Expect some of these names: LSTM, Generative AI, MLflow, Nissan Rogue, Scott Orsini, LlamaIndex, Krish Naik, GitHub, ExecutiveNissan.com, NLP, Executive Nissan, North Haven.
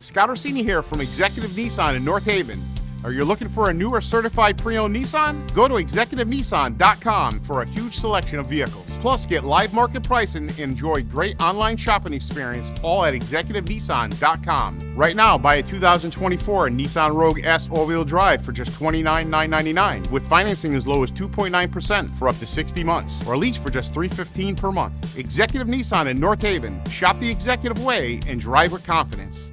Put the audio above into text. Scott Orsini here from Executive Nissan in North Haven. Are you looking for a new or certified pre-owned Nissan? Go to ExecutiveNissan.com for a huge selection of vehicles. Plus, get live market pricing and enjoy great online shopping experience all at ExecutiveNissan.com. Right now, buy a 2024 Nissan Rogue S all-wheel drive for just $29,999 with financing as low as 2.9% for up to 60 months or lease for just $315 per month. Executive Nissan in North Haven. Shop the executive way and drive with confidence.